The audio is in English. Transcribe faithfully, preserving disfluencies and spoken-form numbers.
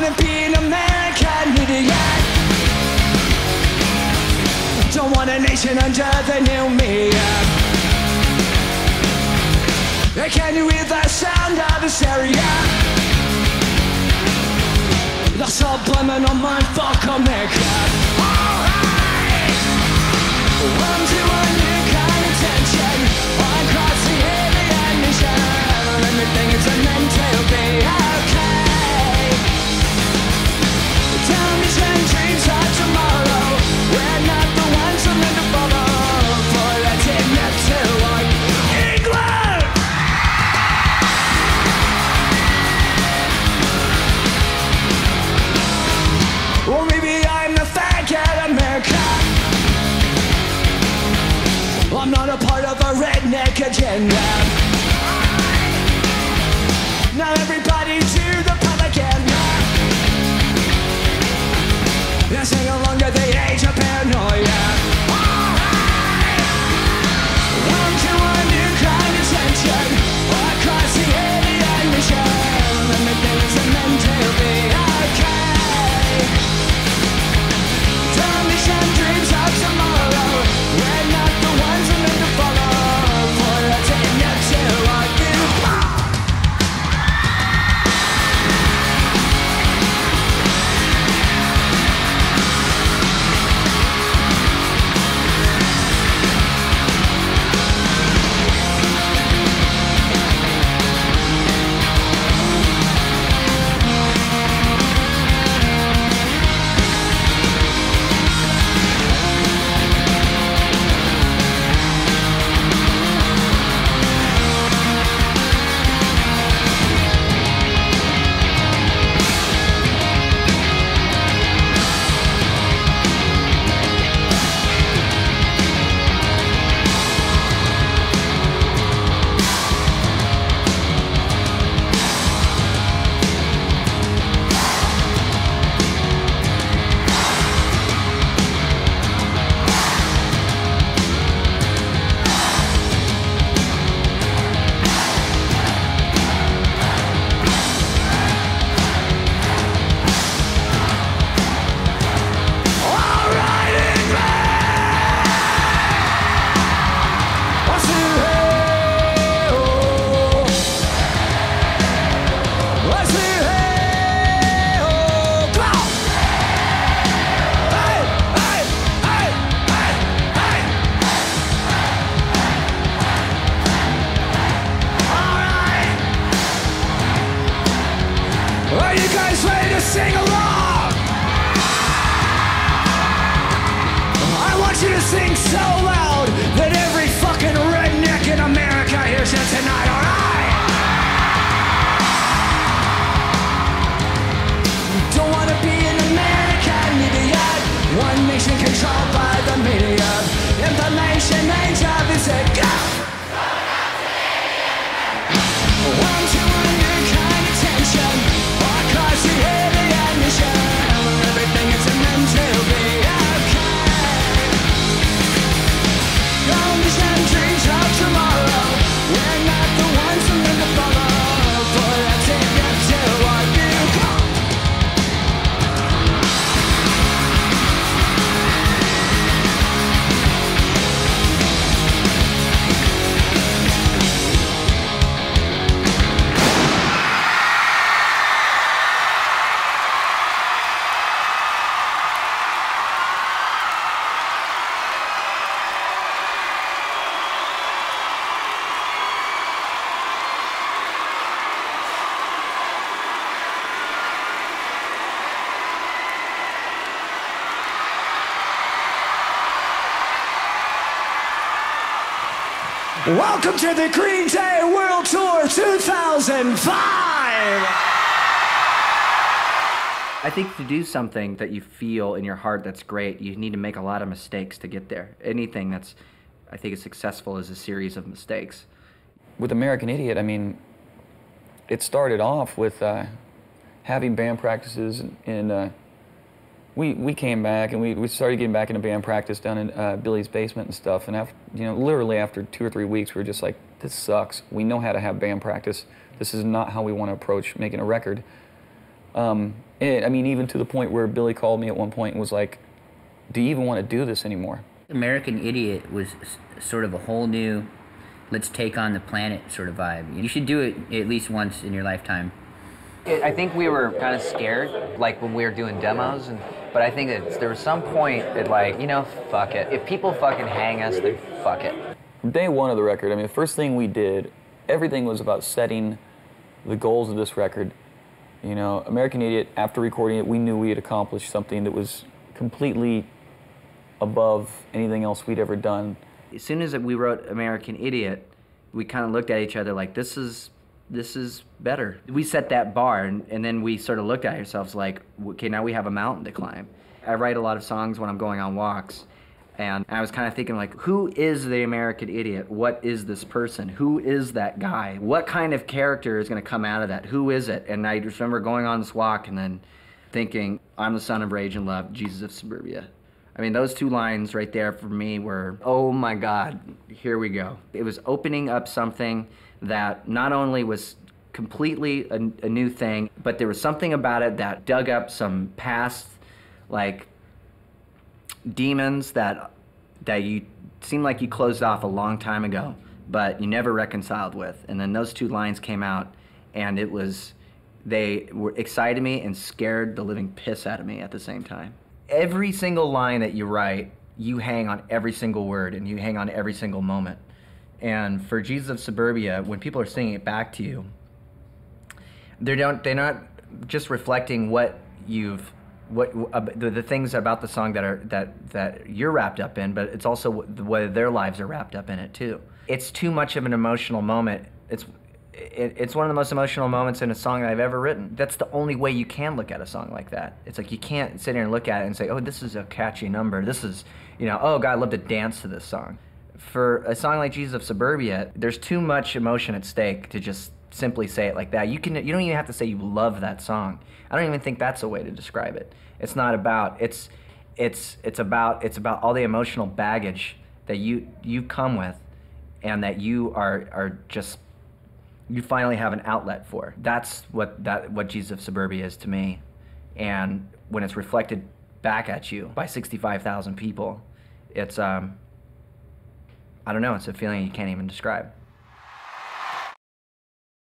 wanna be an American idiot. Don't want a nation under the new me. Can you hear the sound of this area? The subliminal mindfuck I'll make up. Alright! One to a new kind of tension. One cross the alien mission. Everything is meant to be okay. Tell me some dreams of tomorrow. We're not the ones who live to follow. For let's admit to one England! Or maybe I'm the faggot America. I'm not a part of a redneck agenda. Now everybody to the propaganda. This ain't no longer the age of paranoia. Welcome to a new kind of tension. Across the alien mission. Everything is meant to be okay. Tell me some dreams of tomorrow. We're not the ones who need to follow. For a day next to our new Welcome to the Green Day World Tour two thousand five! I think to do something that you feel in your heart that's great, you need to make a lot of mistakes to get there. Anything that's, I think, is successful is a series of mistakes. With American Idiot, I mean, it started off with uh, having band practices, and, and uh, We, we came back and we, we started getting back into band practice down in uh, Billy's basement and stuff, and after, you know, literally after two or three weeks we were just like, this sucks. We know how to have band practice. This is not how we want to approach making a record. Um, it, I mean, even to the point where Billy called me at one point and was like, do you even want to do this anymore? American Idiot was sort of a whole new, let's take on the planet sort of vibe. You should do it at least once in your lifetime. I think we were kind of scared, like when we were doing demos, and, but I think that there was some point that like, you know, fuck it. If people fucking hang us, then fuck it. From day one of the record, I mean, the first thing we did, everything was about setting the goals of this record. You know, American Idiot, after recording it, we knew we had accomplished something that was completely above anything else we'd ever done. As soon as we wrote American Idiot, we kind of looked at each other like, this is... this is better. We set that bar, and, and then we sort of looked at ourselves like, okay, now we have a mountain to climb. I write a lot of songs when I'm going on walks, and I was kind of thinking like, who is the American Idiot? What is this person? Who is that guy? What kind of character is gonna come out of that? Who is it? And I just remember going on this walk and then thinking, I'm the son of rage and love, Jesus of Suburbia. I mean, those two lines right there for me were, oh my God, here we go. It was opening up something that not only was completely a, a new thing, but there was something about it that dug up some past, like, demons that, that you seemed like you closed off a long time ago, but you never reconciled with. And then those two lines came out, and it was, they were excited me and scared the living piss out of me at the same time. Every single line that you write, you hang on every single word and you hang on every single moment. And for Jesus of Suburbia, when people are singing it back to you, they don't, they're not just reflecting what you've, what uh, the, the things about the song that are that that you're wrapped up in, but it's also whether their lives are wrapped up in it too. It's too much of an emotional moment. It's It, it's one of the most emotional moments in a song that I've ever written. That's the only way you can look at a song like that. It's like you can't sit here and look at it and say, oh, this is a catchy number. This is, you know, oh, God, I'd love to dance to this song. For a song like Jesus of Suburbia, there's too much emotion at stake to just simply say it like that. You can, you don't even have to say you love that song. I don't even think that's a way to describe it. It's not about, it's, it's, it's about, it's about all the emotional baggage that you, you come with and that you are, are just, you finally have an outlet for. That's what that what Jesus of Suburbia is to me. And when it's reflected back at you by sixty-five thousand people, it's, um, I don't know, it's a feeling you can't even describe.